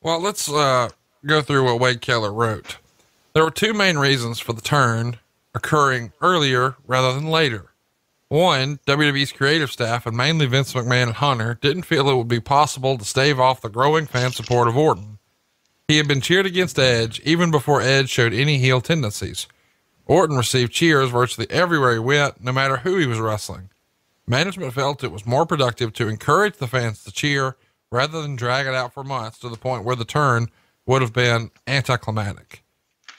Well, let's go through what Wade Keller wrote. There were two main reasons for the turn occurring earlier rather than later. One, WWE's creative staff and mainly Vince McMahon and Hunter didn't feel it would be possible to stave off the growing fan support of Orton. He had been cheered against Edge even before Edge showed any heel tendencies. Orton received cheers virtually everywhere he went, no matter who he was wrestling. Management felt it was more productive to encourage the fans to cheer rather than drag it out for months to the point where the turn would have been anticlimactic.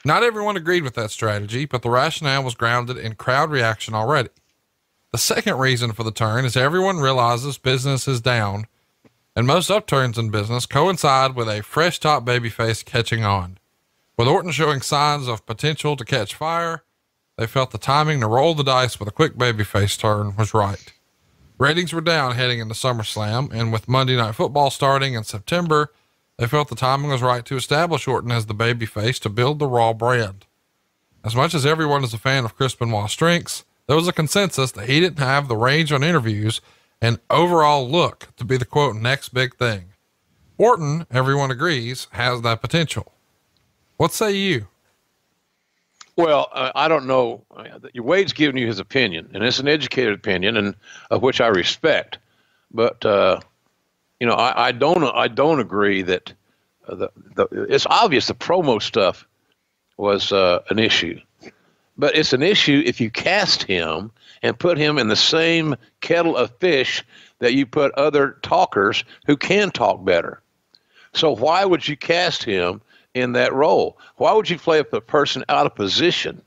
Not everyone agreed with that strategy, but the rationale was grounded in crowd reaction already. The second reason for the turn is everyone realizes business is down, and most upturns in business coincide with a fresh top babyface catching on. With Orton showing signs of potential to catch fire, they felt the timing to roll the dice with a quick babyface turn was right. Ratings were down heading into SummerSlam, and with Monday Night Football starting in September, they felt the timing was right to establish Orton as the babyface to build the Raw brand. As much as everyone is a fan of Chris Benoit's strengths, there was a consensus that he didn't have the range on interviews and overall look to be the quote next big thing. Orton, everyone agrees, has that potential. What say you? Well, I don't know. Wade's giving you his opinion, and it's an educated opinion, and of which I respect. But you know, I don't agree that it's obvious the promo stuff was an issue. But it's an issue if you cast him and put him in the same kettle of fish that you put other talkers who can talk better. So why would you cast him in that role? Why would you play up a person out of position?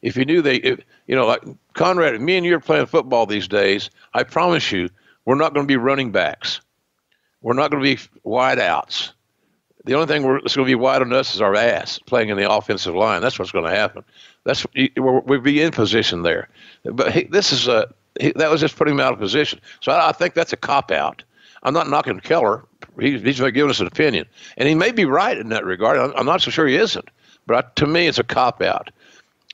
If you knew like Conrad, me and you are playing football these days, I promise you, we're not going to be running backs. We're not going to be wide outs. The only thing that's going to be wide on us is our ass playing in the offensive line. That's what's going to happen. That's we'd be in position there. But that was just putting him out of position. So I think that's a cop out. I'm not knocking Keller. He's giving us an opinion, and he may be right in that regard. I'm not so sure he isn't. But to me, it's a cop out.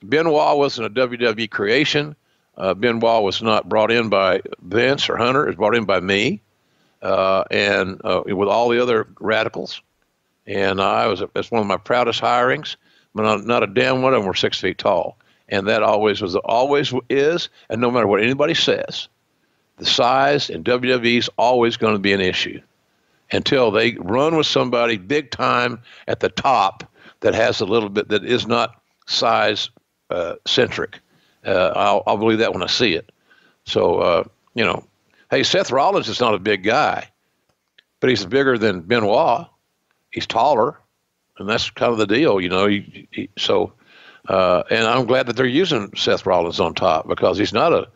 Benoit wasn't a WWE creation. Benoit was not brought in by Vince or Hunter. It was brought in by me, and with all the other radicals. And that's one of my proudest hirings. But not a damn one of them were 6 feet tall. And that always is, and no matter what anybody says, the size in WWE is always going to be an issue until they run with somebody big time at the top that has a little bit that is not size centric. I'll believe that when I see it. So, you know, hey, Seth Rollins is not a big guy, but he's bigger than Benoit. He's taller. And that's kind of the deal, you know. And I'm glad that they're using Seth Rollins on top because he's not a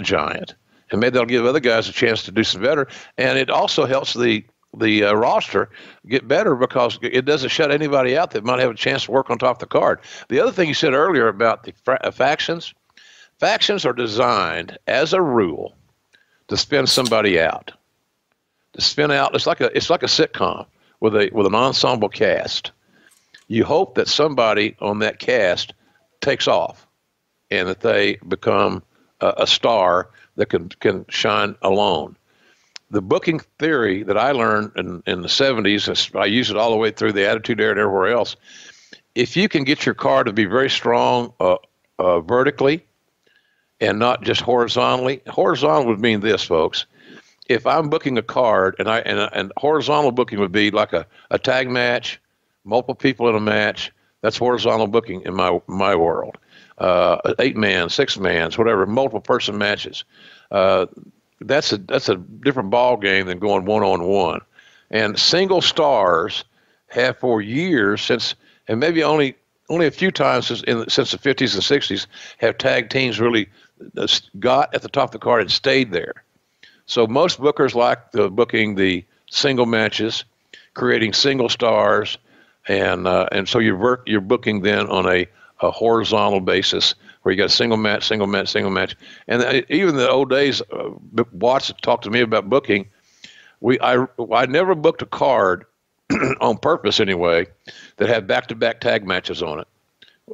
giant, and maybe they'll give other guys a chance to do some better. And it also helps the roster get better because it doesn't shut anybody out that might have a chance to work on top of the card. The other thing you said earlier about the factions are designed as a rule to spin somebody out, It's like a sitcom. With an ensemble cast, you hope that somebody on that cast takes off, and that they become a star that can shine alone. The booking theory that I learned in the 70s, I used it all the way through the Attitude Era and everywhere else. If you can get your car to be very strong vertically, and not just horizontally. Horizontal would mean this, folks. If I'm booking a card, and horizontal booking would be like a tag match, multiple people in a match. That's horizontal booking in my world. 8-man, 6-man, whatever, multiple person matches. That's a different ball game than going 1-on-1. And single stars have for years and maybe only a few times since the 50s and 60s have tag teams really got at the top of the card and stayed there. So most bookers like booking the single matches, creating single stars, and so you're booking then on a horizontal basis where you got a single match, single match, single match. And even the old days, Watts talked to me about booking. I never booked a card on purpose anyway that had back-to-back tag matches on it.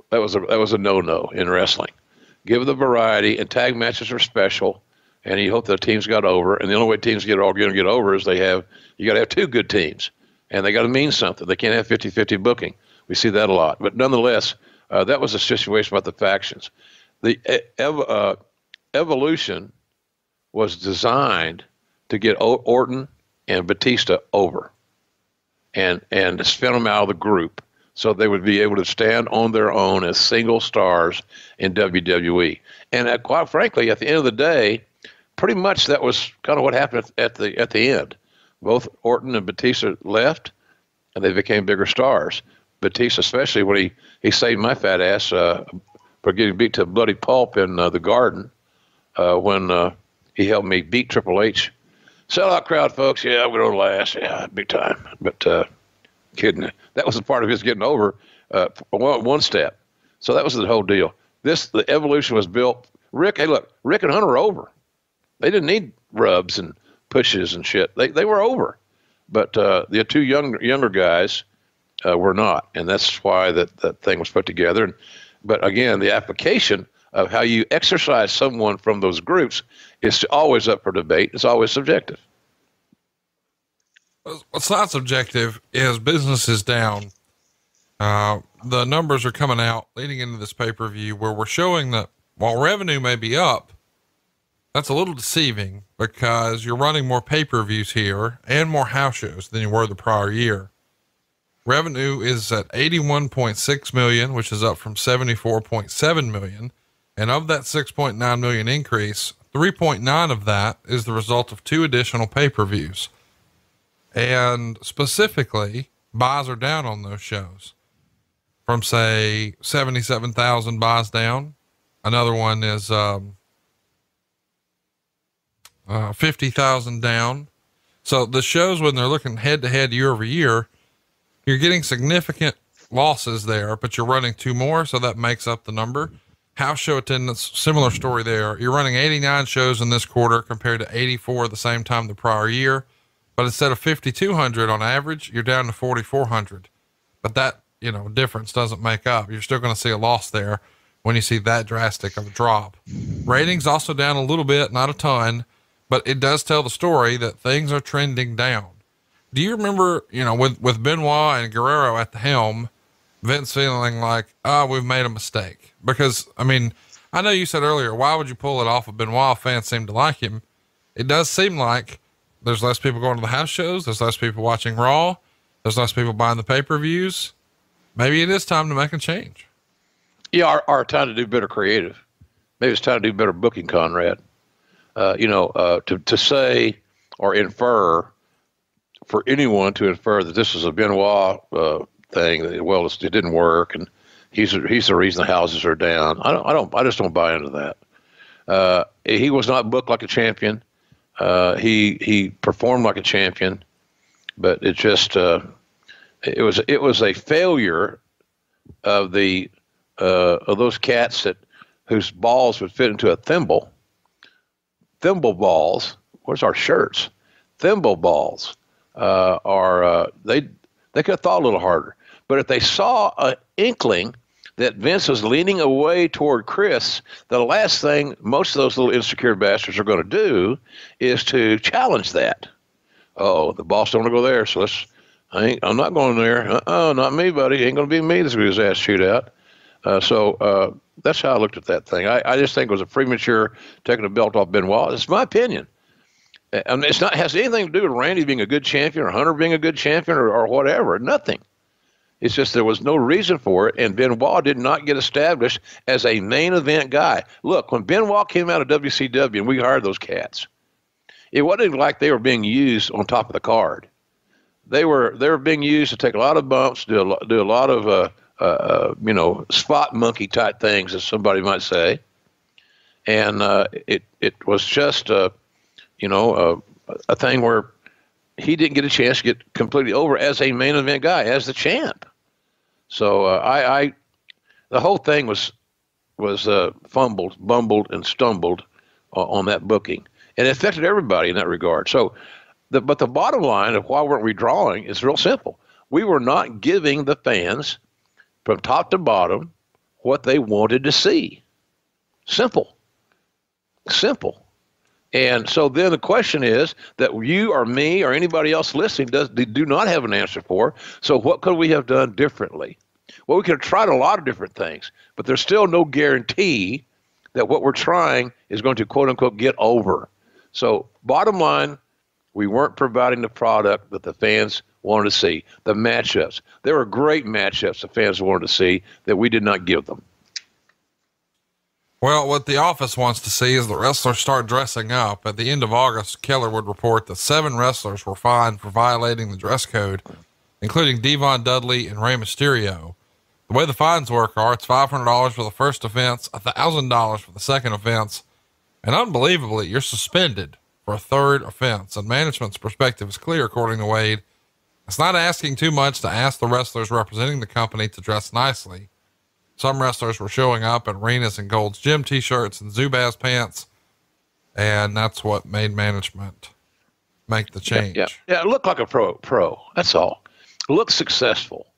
That was a no-no in wrestling. Give the variety, and tag matches are special. And you hope that the teams got over. And the only way teams get all going to get over is you got to have two good teams. and they got to mean something. They can't have 50-50 booking. We see that a lot. But nonetheless, that was a situation about the factions. The Evolution was designed to get Orton and Batista over and spin them out of the group so they would be able to stand on their own as single stars in WWE. And quite frankly, at the end of the day, pretty much that was kind of what happened at the end. Both Orton and Batista left, and they became bigger stars. Batista, especially when he saved my fat ass for getting beat to a bloody pulp in the Garden when he helped me beat Triple H. Sellout crowd, folks. Yeah, we don't last. Yeah, big time. But kidding. That was a part of his getting over one step. So that was the whole deal. The Evolution was built. Rick, hey, look, Rick and Hunter are over. They didn't need rubs and pushes and shit. They were over, but the two younger guys were not, and that's why that thing was put together. But again, the application of how you exercise someone from those groups is always up for debate. It's always subjective. What's not subjective is business is down. The numbers are coming out leading into this pay-per-view where we're showing that while revenue may be up, that's a little deceiving because you're running more pay-per-views here and more house shows than you were the prior year. Revenue is at 81.6 million, which is up from 74.7 million. And of that 6.9 million increase, 3.9 of that is the result of two additional pay-per-views. And specifically, buys are down on those shows from say 77,000 buys down. Another one is, 50,000 down. So the shows, when they're looking head to head year over year, you're getting significant losses there, but you're running two more. So that makes up the number. House show attendance, similar story there. You're running 89 shows in this quarter compared to 84 the same time the prior year. But instead of 5,200 on average, you're down to 4,400. But that, difference doesn't make up. You're still going to see a loss there when you see that drastic of a drop. Ratings also down a little bit, not a ton, but it does tell the story that things are trending down. Do you remember, with Benoit and Guerrero at the helm, Vince feeling like, we've made a mistake? Because I know you said earlier, why would you pull it off of Benoit? Fans seem to like him. It does seem like there's less people going to the house shows. There's less people watching Raw. There's less people buying the pay-per-views. Maybe it is time to make a change. Yeah. Our time to do better creative. Maybe it's time to do better booking, Conrad. To say or infer, for anyone to infer that this is a Benoit thing, that, well, it didn't work, and he's the reason the houses are down. I just don't buy into that. He was not booked like a champion. He performed like a champion, but it just it was a failure of the of those cats whose balls would fit into a thimble. Thimble balls. Where's our shirts? Thimble balls they could have thought a little harder. But if they saw an inkling that Vince was leaning away toward Chris, the last thing most of those little insecure bastards are going to do is to challenge that. Oh, the boss don't want to go there, so I'm not going there. Not me, buddy. Ain't going to be me. This will be his ass shootout. So that's how I looked at that thing. I just think it was a premature taking a belt off Benoit. It's my opinion. I mean, it has anything to do with Randy being a good champion or Hunter being a good champion or whatever. Nothing. It's just there was no reason for it, and Benoit did not get established as a main event guy. Look, when Benoit came out of WCW and we hired those cats, it wasn't like they were being used on top of the card. They were being used to take a lot of bumps, do a lot of spot monkey type things, as somebody might say. And, it was just, a thing where he didn't get a chance to get completely over as a main event guy, as the champ. So, the whole thing was bumbled and stumbled on that booking, and it affected everybody in that regard. So but the bottom line of why weren't we drawing is real simple. We were not giving the fans from top to bottom what they wanted to see. Simple. And so then the question is that you or me or anybody else listening do not have an answer for. So what could we have done differently? Well, we could have tried a lot of different things, but there's still no guarantee that what we're trying is going to, quote, unquote, get over. So bottom line, we weren't providing the product that the fans wanted to see. The matchups. There were great matchups the fans wanted to see that we did not give them. Well, what the office wants to see is the wrestlers start dressing up. At the end of August, Keller would report that 7 wrestlers were fined for violating the dress code, including Devon Dudley and Rey Mysterio. The way the fines work are it's $500 for the first offense, $1,000 for the second offense, and unbelievably, you're suspended for a third offense. And management's perspective is clear, according to Wade. It's not asking too much to ask the wrestlers representing the company to dress nicely. Some wrestlers were showing up in Reina's and Gold's gym t-shirts and Zubaz pants, and that's what made management make the change. Yeah, look like a pro. That's all. Look successful.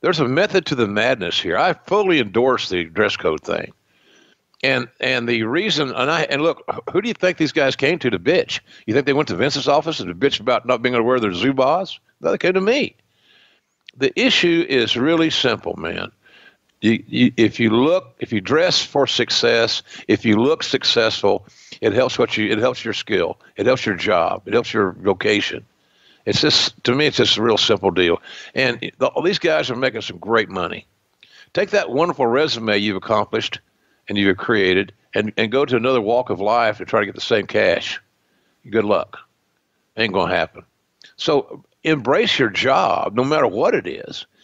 There's a method to the madness here. I fully endorse the dress code thing. And the reason, and look, who do you think these guys came to bitch? You think they went to Vince's office to bitch about not being able to wear their Zubaz? No, they came to me. The issue is really simple, man. If you dress for success, if you look successful, it helps your skill, it helps your job, it helps your vocation. It's just, to me, it's just a real simple deal. And all these guys are making some great money. Take that wonderful resume you've accomplished and you've created and go to another walk of life to try to get the same cash. Good luck. Ain't going to happen. So embrace your job, no matter what it is.